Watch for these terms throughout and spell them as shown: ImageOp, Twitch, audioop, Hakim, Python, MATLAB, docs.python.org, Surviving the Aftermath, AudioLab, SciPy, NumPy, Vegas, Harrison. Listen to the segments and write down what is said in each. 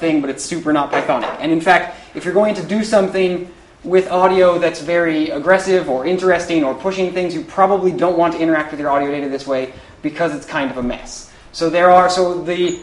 thing, but it's super not Pythonic. And in fact, if you're going to do something with audio that's very aggressive or interesting or pushing things, you probably don't want to interact with your audio data this way because it's kind of a mess. So there are, so the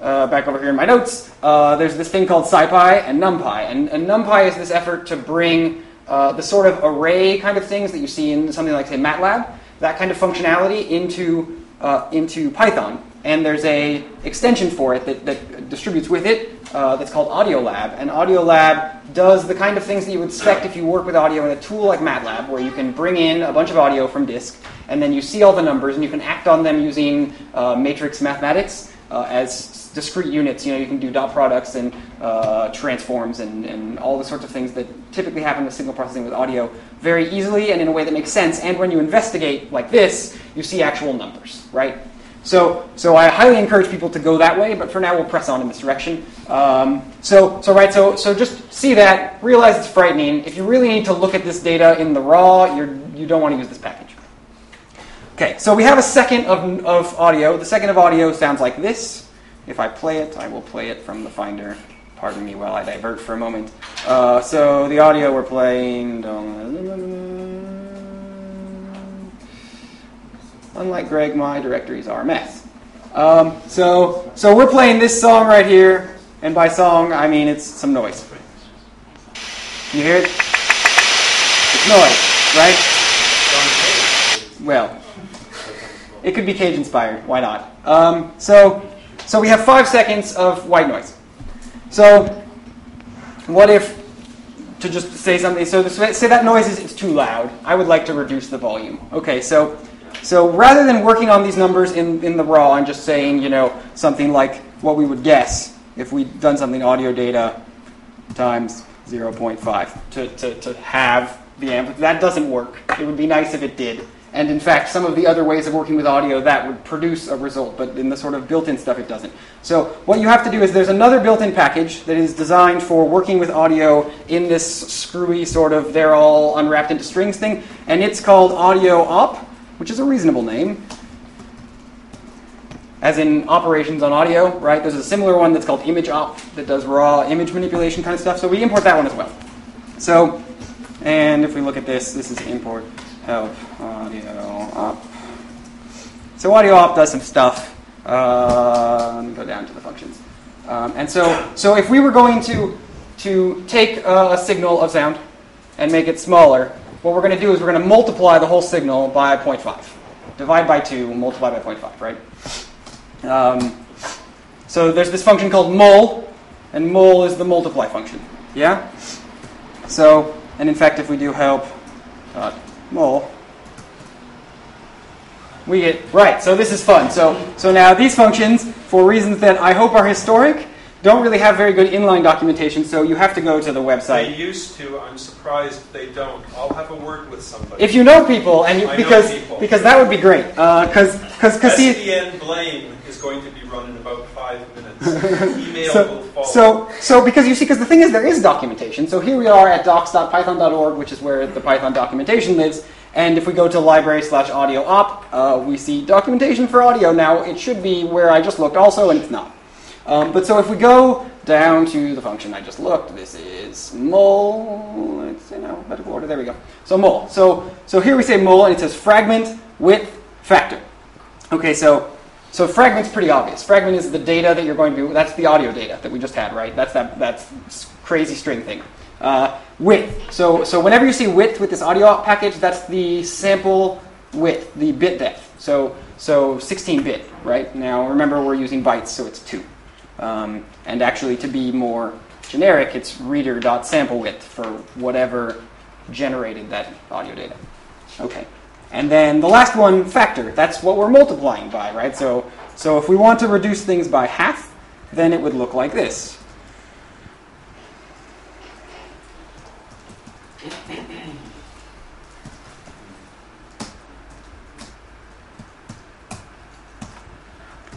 back over here in my notes, there's this thing called SciPy and NumPy. And NumPy is this effort to bring the sort of array kind of things that you see in something like, say, MATLAB, that kind of functionality into Python. And there's a extension for it that distributes with it that's called AudioLab. And AudioLab does the kind of things that you would expect if you work with audio in a tool like MATLAB, where you can bring in a bunch of audio from disk, and then you see all the numbers, and you can act on them using matrix mathematics as discrete units. You know, you can do dot products and transforms and all the sorts of things that typically happen with signal processing with audio very easily and in a way that makes sense. And when you investigate like this, you see actual numbers, right? So I highly encourage people to go that way, but for now we'll press on in this direction. So just see that, realize it's frightening. If you really need to look at this data in the raw, you don't want to use this package. Okay, so we have a second of audio. The second of audio sounds like this. If I play it, I will play it from the Finder. Pardon me while I divert for a moment. So the audio we're playing. Unlike Greg, my directories are a mess. So we're playing this song right here, and by song, I mean it's some noise. You hear it? It's noise, right? Well, it could be Cajun-inspired. Why not? So we have 5 seconds of white noise. So what if, to just say something, so say that noise is it's too loud. I would like to reduce the volume. Okay, so rather than working on these numbers in the raw and just saying, you know, something like what we would guess if we'd done something audio data times 0.5 to have the amp, that doesn't work. It would be nice if it did. And in fact, some of the other ways of working with audio, that would produce a result. But in the sort of built-in stuff, it doesn't. So what you have to do is there's another built-in package that is designed for working with audio in this screwy sort of they're all unwrapped into strings thing. And it's called AudioOp, which is a reasonable name, as in operations on audio, right? There's a similar one that's called ImageOp that does raw image manipulation kind of stuff. So we import that one as well. So, and if we look at this, this is import help AudioOp. So AudioOp does some stuff. Let me go down to the functions. And so if we were going to take a signal of sound and make it smaller, what we're going to do is we're going to multiply the whole signal by 0.5. Divide by 2, multiply by 0.5, right? So there's this function called mul, and mul is the multiply function. Yeah? So, and in fact, if we do help mul, we get, right, so this is fun. So now these functions, for reasons that I hope are historic, don't really have very good inline documentation, so you have to go to the website. They used to. I'm surprised they don't. I'll have a word with somebody. If you know people, and you, because that would be great. SDN blame is going to be run in about 5 minutes. Email will follow. So because you see, because the thing is, there is documentation. So here we are at docs.python.org, which is where the Python documentation lives. And if we go to library/audioop, we see documentation for audio. Now it should be where I just looked also, and it's not. But so if we go down to the function I just looked, this is mul. It's in alphabetical order. There we go. So mul. So here we say mul, and it says fragment width factor. Okay, so fragment's pretty obvious. Fragment is the data that you're going to be. That's the audio data that we just had, right? That's crazy string thing. Width. So whenever you see width with this audio package, that's the sample width, the bit depth. So 16 bit, right? Now remember we're using bytes, so it's 2. And actually, to be more generic, it's reader.sampleWidth for whatever generated that audio data. Okay, and then the last one, factor. That's what we're multiplying by, right? So if we want to reduce things by half, then it would look like this.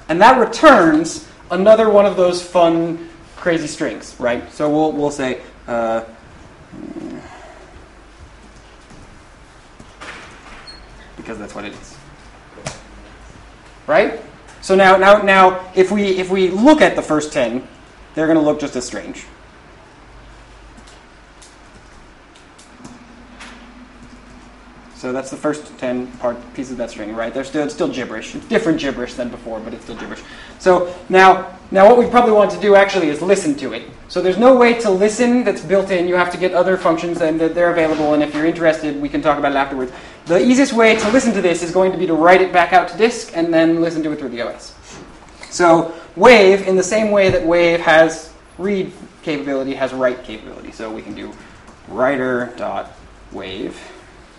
And that returns another one of those fun, crazy strings, right? So we'll say because that's what it is, right? So now if we look at the first 10, they're going to look just as strange. So that's the first 10 pieces of that string, right? It's still gibberish. It's different gibberish than before, but it's still gibberish. So now what we probably want to do actually is listen to it. So there's no way to listen that's built in. You have to get other functions, and they're available. And if you're interested, we can talk about it afterwards. The easiest way to listen to this is going to be to write it back out to disk and then listen to it through the OS. So wave, in the same way that wave has read capability, has write capability. So we can do writer.wave.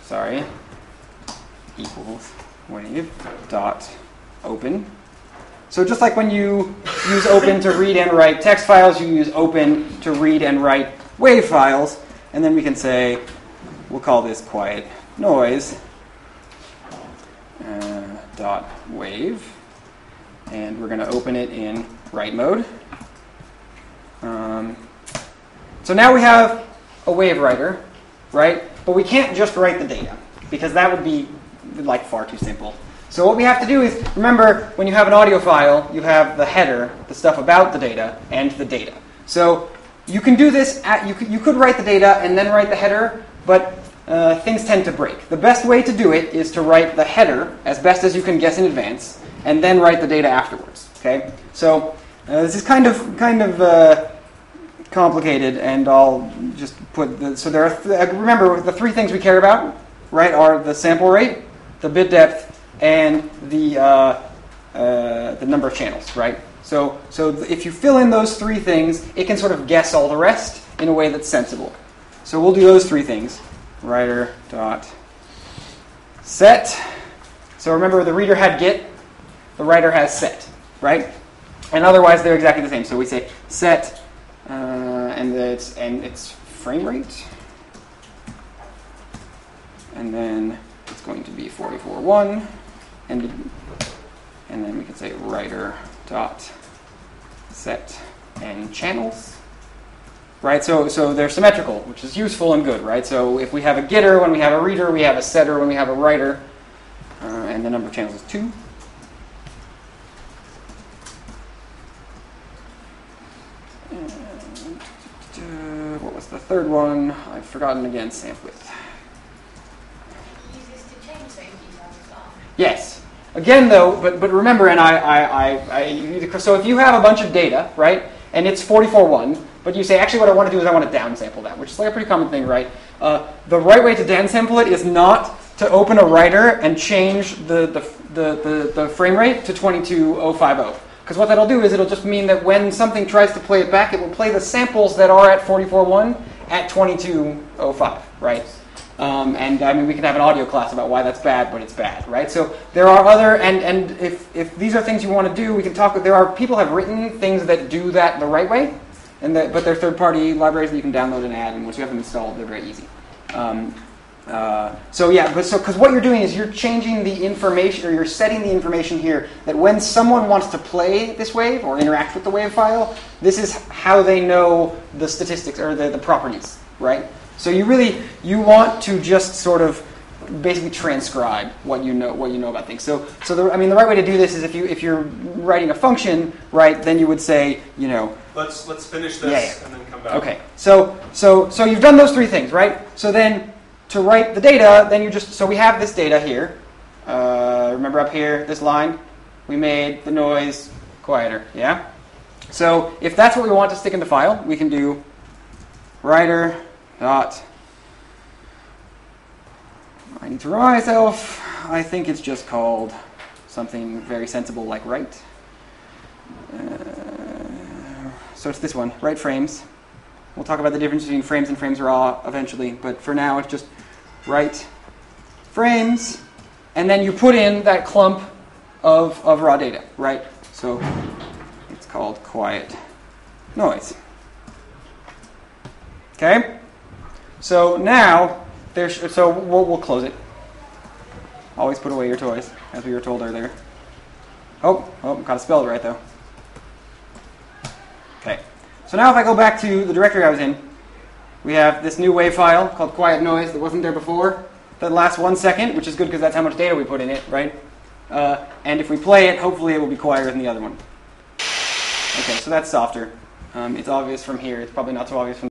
Sorry, equals wave dot open. So just like when you use open to read and write text files, you use open to read and write wave files. And then we can say, we'll call this quiet noise dot wave. And we're going to open it in write mode. So now we have a wave writer, right? But we can't just write the data, because that would be like far too simple. So what we have to do is, remember, when you have an audio file, you have the header, the stuff about the data, and the data. So you can do this, you could write the data and then write the header, but things tend to break. The best way to do it is to write the header as best as you can guess in advance, and then write the data afterwards. Okay? So this is kind of complicated, and I'll just put the, so there are, remember, the three things we care about, right, are the sample rate, the bit depth, and the number of channels, right? So if you fill in those three things, it can sort of guess all the rest in a way that's sensible. So we'll do those three things, writer.set. So remember, the reader had get, the writer has set, right? And otherwise, they're exactly the same. So we say set, and it's frame rate, and then it's going to be 441, and then we can say writer dot set and channels, right? So they're symmetrical, which is useful and good, right? So if we have a getter when we have a reader, we have a setter when we have a writer, and the number of channels is 2. The third one, I've forgotten again, sample width. Yes. Again, though, but remember, and I so if you have a bunch of data, right, and it's 44.1, but you say, actually what I want to do is I want to downsample that, which is like a pretty common thing, right? The right way to downsample it is not to open a writer and change the frame rate to 22.050. Because what that'll do is it'll just mean that when something tries to play it back, it will play the samples that are at 44.1 at 22.05, right? And I mean, we can have an audio class about why that's bad, but it's bad, right? So there are other, and if these are things you want to do, we can talk. There are people have written things that do that the right way, and that, but they're third-party libraries that you can download and add, and once you have them installed, they're very easy. So yeah, but so because what you're doing is you're changing the information, or you're setting the information here that when someone wants to play this wave or interact with the wave file, this is how they know the statistics or the properties, right? So you want to just sort of basically transcribe what you know about things. So the right way to do this is if you're writing a function, right, then you would say, you know, let's finish this and then come back. Okay. So you've done those three things, right? So then, to write the data, then you just, so we have this data here. Remember up here, this line? We made the noise quieter, yeah? So if that's what we want to stick in the file, we can do writer dot, I need to remind myself, I think it's just called something very sensible like write. So it's this one, write frames. We'll talk about the difference between frames and frames raw eventually, but for now it's just write frames, and then you put in that clump of raw data, right? So it's called quiet noise. Okay? So now, we'll close it. Always put away your toys, as we were told earlier. Oh, got to spell it right though. Okay. So now if I go back to the directory I was in, we have this new wave file called quiet noise that wasn't there before, that lasts 1 second, which is good because that's how much data we put in it, right? And if we play it, hopefully it will be quieter than the other one. Okay, so that's softer. It's obvious from here. It's probably not so obvious from